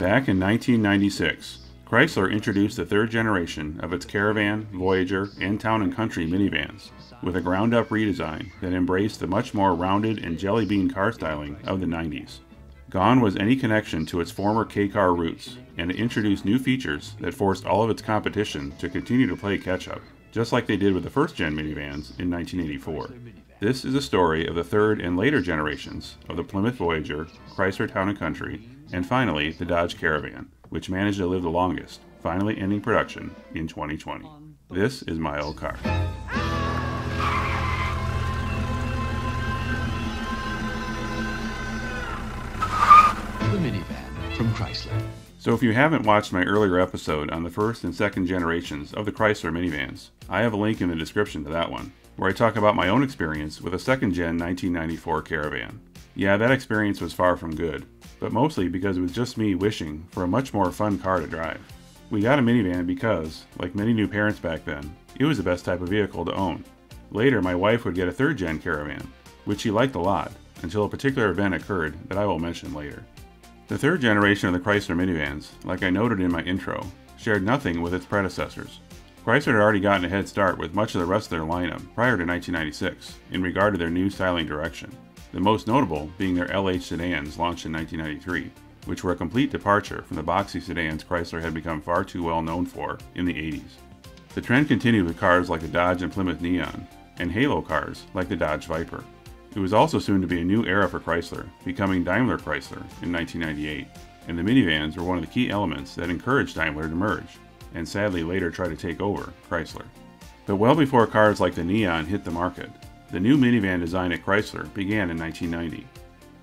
Back in 1996, Chrysler introduced the third generation of its Caravan, Voyager, and Town and Country minivans, with a ground-up redesign that embraced the much more rounded and jelly bean car styling of the 90s. Gone was any connection to its former K-car roots, and it introduced new features that forced all of its competition to continue to play catch-up, just like they did with the first-gen minivans in 1984. This is a story of the third and later generations of the Plymouth Voyager, Chrysler Town and Country, and finally the Dodge Caravan, which managed to live the longest, finally ending production in 2020. This is my old car. The minivan from Chrysler. So if you haven't watched my earlier episode on the first and second generations of the Chrysler minivans, I have a link in the description to that one, where I talk about my own experience with a second-gen 1994 Caravan. Yeah, that experience was far from good, but mostly because it was just me wishing for a much more fun car to drive. We got a minivan because, like many new parents back then, it was the best type of vehicle to own. Later, my wife would get a third-gen Caravan, which she liked a lot, until a particular event occurred that I will mention later. The third generation of the Chrysler minivans, like I noted in my intro, shared nothing with its predecessors. Chrysler had already gotten a head start with much of the rest of their lineup prior to 1996 in regard to their new styling direction, the most notable being their LH sedans launched in 1993, which were a complete departure from the boxy sedans Chrysler had become far too well known for in the 80s. The trend continued with cars like the Dodge and Plymouth Neon, and halo cars like the Dodge Viper. It was also soon to be a new era for Chrysler, becoming Daimler-Chrysler in 1998, and the minivans were one of the key elements that encouraged Daimler to merge, and sadly later try to take over Chrysler. But well before cars like the Neon hit the market, the new minivan design at Chrysler began in 1990.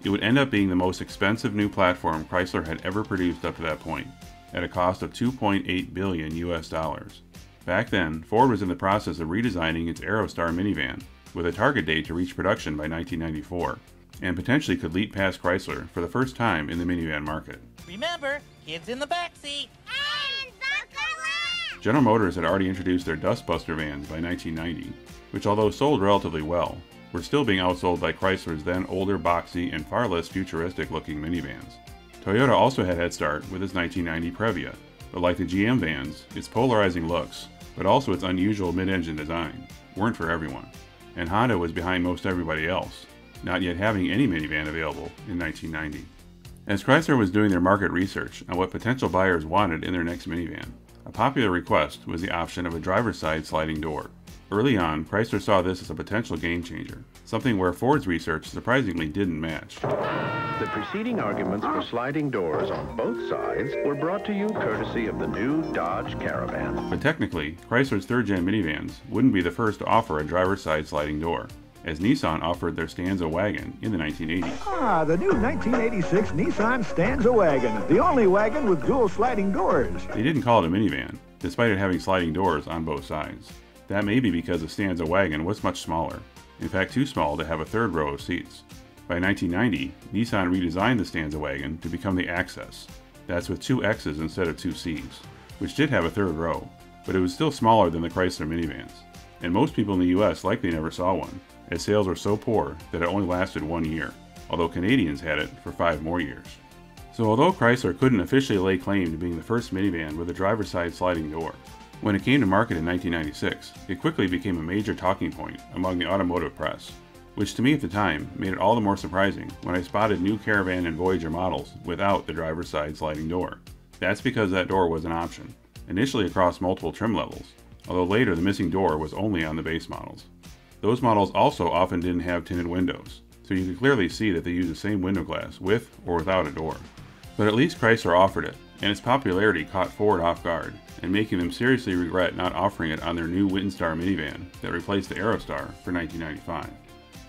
It would end up being the most expensive new platform Chrysler had ever produced up to that point, at a cost of $2.8 billion US. Back then, Ford was in the process of redesigning its Aerostar minivan, with a target date to reach production by 1994, and potentially could leap past Chrysler for the first time in the minivan market. Remember, kids in the backseat! And buckle up! General Motors had already introduced their Dustbuster vans by 1990, which, although sold relatively well, were still being outsold by Chrysler's then older, boxy, and far less futuristic-looking minivans. Toyota also had a head start with its 1990 Previa, but like the GM vans, its polarizing looks, but also its unusual mid-engine design, weren't for everyone. And Honda was behind most everybody else, not yet having any minivan available in 1990. As Chrysler was doing their market research on what potential buyers wanted in their next minivan, a popular request was the option of a driver's side sliding door. Early on, Chrysler saw this as a potential game-changer, something where Ford's research surprisingly didn't match. The preceding arguments for sliding doors on both sides were brought to you courtesy of the new Dodge Caravan. But technically, Chrysler's third-gen minivans wouldn't be the first to offer a driver's side sliding door, as Nissan offered their Stanza wagon in the 1980s. Ah, the new 1986 Nissan Stanza wagon, the only wagon with dual sliding doors. They didn't call it a minivan, despite it having sliding doors on both sides. That may be because the Stanza wagon was much smaller, in fact too small to have a third row of seats. By 1990, Nissan redesigned the Stanza wagon to become the Access, that's with two X's instead of two C's, which did have a third row, but it was still smaller than the Chrysler minivans, and most people in the US likely never saw one, as sales were so poor that it only lasted 1 year, although Canadians had it for 5 more years. So although Chrysler couldn't officially lay claim to being the first minivan with a driver's side sliding door, when it came to market in 1996, it quickly became a major talking point among the automotive press, which to me at the time made it all the more surprising when I spotted new Caravan and Voyager models without the driver's side sliding door. That's because that door was an option, initially across multiple trim levels, although later the missing door was only on the base models. Those models also often didn't have tinted windows, so you could clearly see that they used the same window glass with or without a door. But at least Chrysler offered it, and its popularity caught Ford off guard, and making them seriously regret not offering it on their new Windstar minivan that replaced the Aerostar for 1995.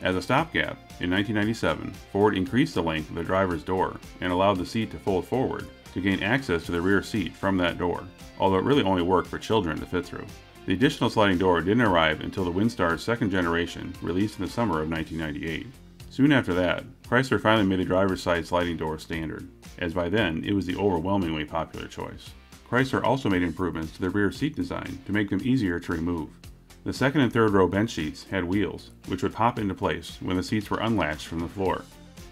As a stopgap, in 1997, Ford increased the length of the driver's door and allowed the seat to fold forward to gain access to the rear seat from that door, although it really only worked for children to fit through. The additional sliding door didn't arrive until the Windstar's second generation released in the summer of 1998. Soon after that, Chrysler finally made the driver's side sliding door standard, as by then it was the overwhelmingly popular choice. Chrysler also made improvements to their rear seat design to make them easier to remove. The second and third row bench seats had wheels, which would pop into place when the seats were unlatched from the floor.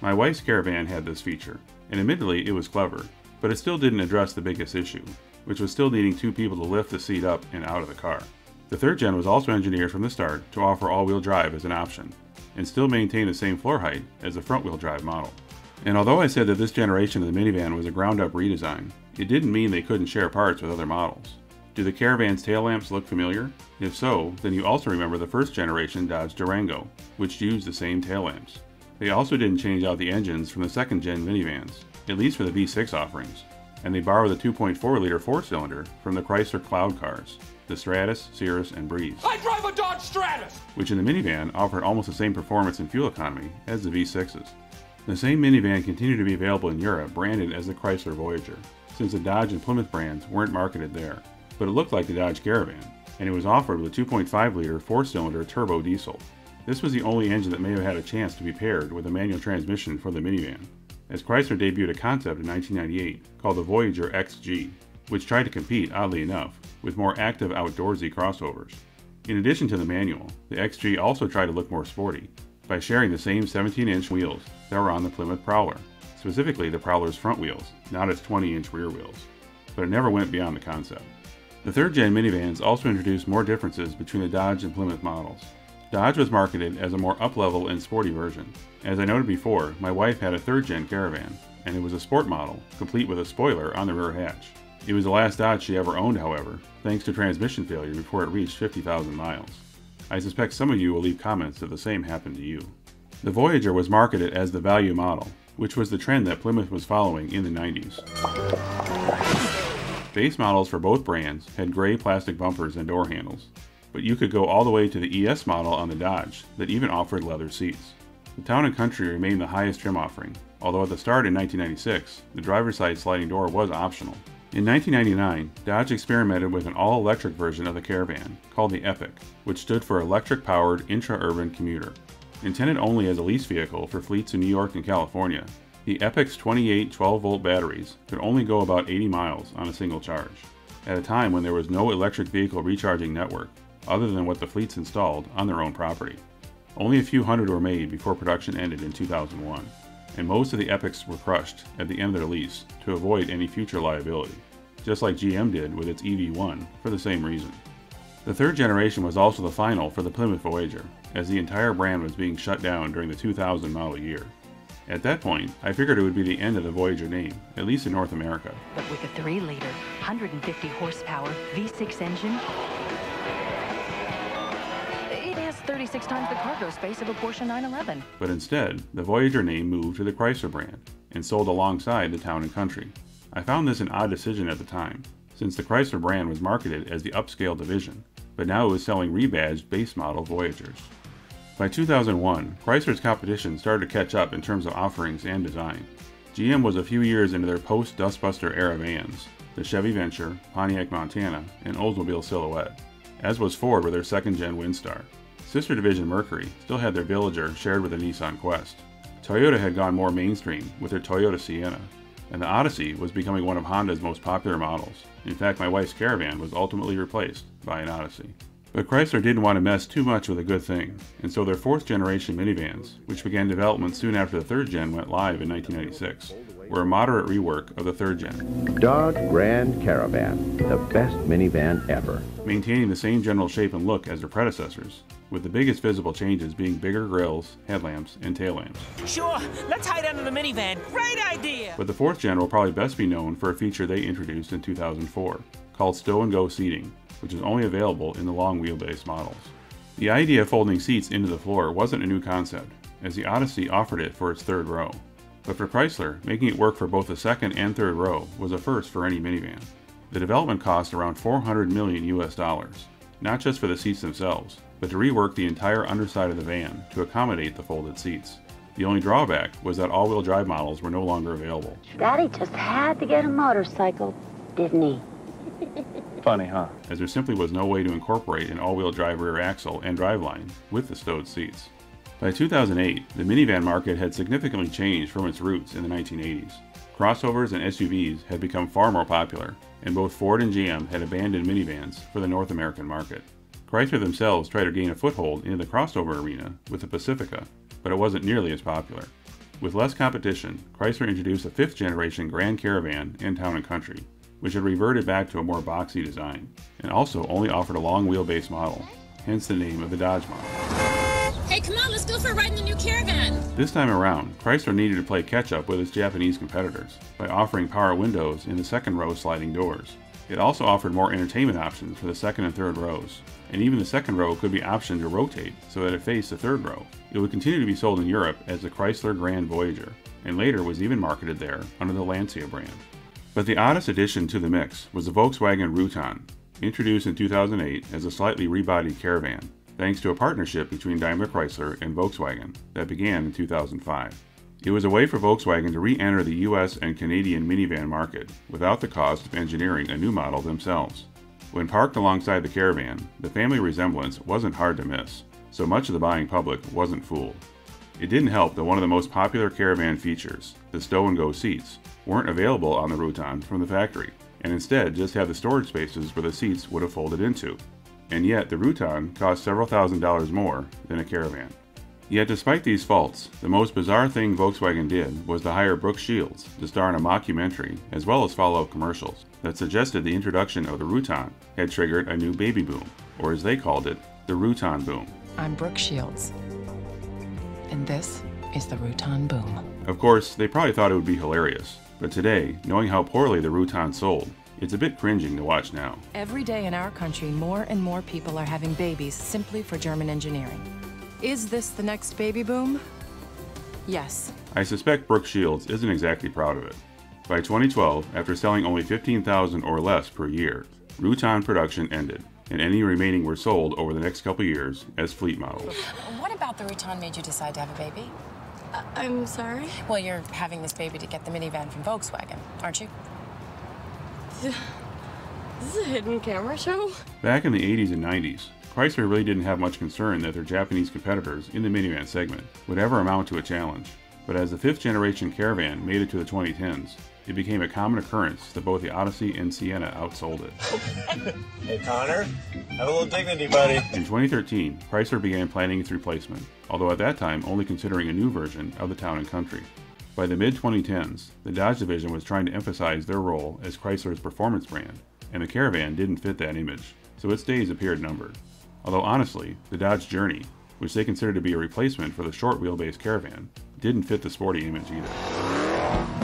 My wife's Caravan had this feature, and admittedly it was clever, but it still didn't address the biggest issue, which was still needing two people to lift the seat up and out of the car. The third gen was also engineered from the start to offer all-wheel drive as an option, and still maintain the same floor height as the front-wheel drive model. And although I said that this generation of the minivan was a ground-up redesign, it didn't mean they couldn't share parts with other models. Do the Caravan's tail lamps look familiar? If so, then you also remember the first generation Dodge Durango, which used the same tail lamps. They also didn't change out the engines from the second gen minivans, at least for the V6 offerings, and they borrowed the 2.4 liter four-cylinder from the Chrysler Cloud cars, the Stratus, Cirrus, and Breeze. I drive a Dodge Stratus! Which in the minivan offered almost the same performance and fuel economy as the V6s. The same minivan continued to be available in Europe branded as the Chrysler Voyager, since the Dodge and Plymouth brands weren't marketed there, but it looked like the Dodge Caravan, and it was offered with a 2.5 liter four-cylinder turbo diesel. This was the only engine that may have had a chance to be paired with a manual transmission for the minivan, as Chrysler debuted a concept in 1998 called the Voyager XG, which tried to compete, oddly enough, with more active outdoorsy crossovers. In addition to the manual, the XG also tried to look more sporty by sharing the same 17-inch wheels that were on the Plymouth Prowler, specifically the Prowler's front wheels, not its 20-inch rear wheels, but it never went beyond the concept. The third-gen minivans also introduced more differences between the Dodge and Plymouth models. Dodge was marketed as a more up-level and sporty version. As I noted before, my wife had a third-gen Caravan, and it was a sport model, complete with a spoiler on the rear hatch. It was the last Dodge she ever owned, however, thanks to transmission failure before it reached 50,000 miles. I suspect some of you will leave comments that the same happened to you. The Voyager was marketed as the value model, which was the trend that Plymouth was following in the 90s. Base models for both brands had gray plastic bumpers and door handles, but you could go all the way to the ES model on the Dodge that even offered leather seats. The Town and Country remained the highest trim offering, although at the start in 1996, the driver's side sliding door was optional. In 1999, Dodge experimented with an all-electric version of the Caravan, called the EPIC, which stood for Electric-Powered Intra-Urban Commuter. Intended only as a lease vehicle for fleets in New York and California, the EPIC's 28 12-volt batteries could only go about 80 miles on a single charge, at a time when there was no electric vehicle recharging network, other than what the fleets installed on their own property. Only a few hundred were made before production ended in 2001. And most of the EPICs were crushed at the end of their lease to avoid any future liability, just like GM did with its EV1 for the same reason. The third generation was also the final for the Plymouth Voyager, as the entire brand was being shut down during the 2000 model year. At that point, I figured it would be the end of the Voyager name, at least in North America. But with a 3-liter, 150 horsepower V6 engine, 36 times the cargo space of a Porsche 911. But instead, the Voyager name moved to the Chrysler brand and sold alongside the Town and Country. I found this an odd decision at the time, since the Chrysler brand was marketed as the upscale division, but now it was selling rebadged base model Voyagers. By 2001, Chrysler's competition started to catch up in terms of offerings and design. GM was a few years into their post-Dustbuster era vans, the Chevy Venture, Pontiac Montana, and Oldsmobile Silhouette, as was Ford with their second-gen Windstar. Sister division Mercury still had their Villager shared with the Nissan Quest. Toyota had gone more mainstream with their Toyota Sienna, and the Odyssey was becoming one of Honda's most popular models. In fact, my wife's Caravan was ultimately replaced by an Odyssey. But Chrysler didn't want to mess too much with a good thing, and so their fourth generation minivans, which began development soon after the third gen went live in 1996, were a moderate rework of the third gen. Dodge Grand Caravan, the best minivan ever. Maintaining the same general shape and look as their predecessors, with the biggest visible changes being bigger grills, headlamps, and tail lamps. Sure, let's hide under the minivan. Great idea! But the fourth gen will probably best be known for a feature they introduced in 2004, called Stow and Go seating, which is only available in the long wheelbase models. The idea of folding seats into the floor wasn't a new concept, as the Odyssey offered it for its third row. But for Chrysler, making it work for both the second and third row was a first for any minivan. The development cost around $400 million US, not just for the seats themselves, but to rework the entire underside of the van to accommodate the folded seats. The only drawback was that all-wheel drive models were no longer available. Daddy just had to get a motorcycle, didn't he? Funny, huh? As there simply was no way to incorporate an all-wheel drive rear axle and driveline with the stowed seats. By 2008, the minivan market had significantly changed from its roots in the 1980s. Crossovers and SUVs had become far more popular, and both Ford and GM had abandoned minivans for the North American market. Chrysler themselves tried to gain a foothold into the crossover arena with the Pacifica, but it wasn't nearly as popular. With less competition, Chrysler introduced a 5th-generation Grand Caravan in Town & Country, which had reverted back to a more boxy design, and also only offered a long wheelbase model, hence the name of the Dodge model. Hey, come on, let's go for a ride in the new Caravan! This time around, Chrysler needed to play catch-up with its Japanese competitors by offering power windows in the second row sliding doors. It also offered more entertainment options for the second and third rows, and even the second row could be optioned to rotate so that it faced the third row. It would continue to be sold in Europe as the Chrysler Grand Voyager, and later was even marketed there under the Lancia brand. But the oddest addition to the mix was the Volkswagen Routan, introduced in 2008 as a slightly rebodied Caravan, thanks to a partnership between Daimler-Chrysler and Volkswagen that began in 2005. It was a way for Volkswagen to re-enter the US and Canadian minivan market without the cost of engineering a new model themselves. When parked alongside the Caravan, the family resemblance wasn't hard to miss, so much of the buying public wasn't fooled. It didn't help that one of the most popular Caravan features, the Stow and Go seats, weren't available on the Routan from the factory, and instead just had the storage spaces where the seats would have folded into. And yet the Routan cost several $1,000s more than a Caravan. Yet despite these faults, the most bizarre thing Volkswagen did was to hire Brooke Shields to star in a mockumentary as well as follow-up commercials that suggested the introduction of the Routan had triggered a new baby boom, or as they called it, the Routan boom. I'm Brooke Shields, and this is the Routan boom. Of course, they probably thought it would be hilarious, but today, knowing how poorly the Routan sold, it's a bit cringing to watch now. Every day in our country, more and more people are having babies simply for German engineering. Is this the next baby boom? Yes. I suspect Brooke Shields isn't exactly proud of it. By 2012, after selling only 15,000 or less per year, Routan production ended, and any remaining were sold over the next couple years as fleet models. What about the Routan made you decide to have a baby? I'm sorry? Well, you're having this baby to get the minivan from Volkswagen, aren't you? This is a hidden camera show? Back in the 80s and 90s, Chrysler really didn't have much concern that their Japanese competitors in the minivan segment would ever amount to a challenge, but as the 5th-generation Caravan made it to the 2010s, it became a common occurrence that both the Odyssey and Sienna outsold it. Hey Connor, have a little dignity, buddy. In 2013, Chrysler began planning its replacement, although at that time only considering a new version of the Town and Country. By the mid-2010s, the Dodge division was trying to emphasize their role as Chrysler's performance brand, and the Caravan didn't fit that image, so its days appeared numbered. Although honestly, the Dodge Journey, which they considered to be a replacement for the short wheelbase Caravan, didn't fit the sporty image either.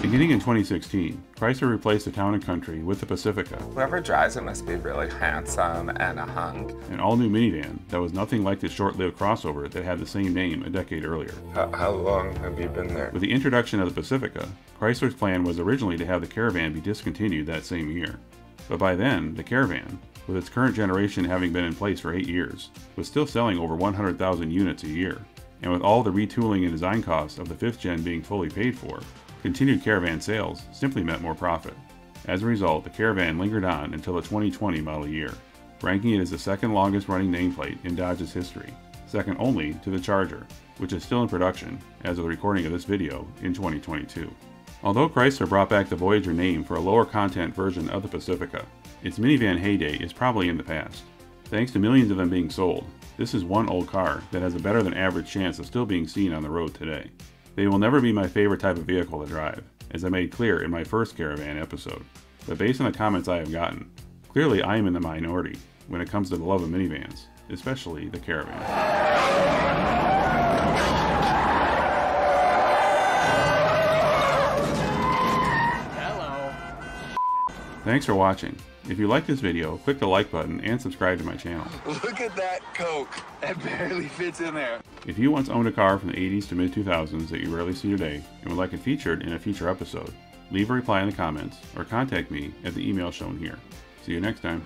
Beginning in 2016, Chrysler replaced the Town and Country with the Pacifica. Whoever drives it must be really handsome and a hunk. An all-new minivan that was nothing like the short-lived crossover that had the same name a decade earlier. How long have you been there? With the introduction of the Pacifica, Chrysler's plan was originally to have the Caravan be discontinued that same year. But by then, the Caravan, with its current generation having been in place for 8 years, was still selling over 100,000 units a year. And with all the retooling and design costs of the 5th gen being fully paid for, continued Caravan sales simply meant more profit. As a result, the Caravan lingered on until the 2020 model year, ranking it as the second longest running nameplate in Dodge's history, second only to the Charger, which is still in production as of the recording of this video in 2022. Although Chrysler brought back the Voyager name for a lower content version of the Pacifica, its minivan heyday is probably in the past. Thanks to millions of them being sold, this is one old car that has a better than average chance of still being seen on the road today. They will never be my favorite type of vehicle to drive, as I made clear in my first Caravan episode, but based on the comments I have gotten, clearly I am in the minority when it comes to the love of minivans, especially the Caravan. Hello. Thanks for watching. If you like this video, click the like button and subscribe to my channel. Look at that Coke. That barely fits in there. If you once owned a car from the 80s to mid-2000s that you rarely see today and would like it featured in a future episode, leave a reply in the comments or contact me at the email shown here. See you next time.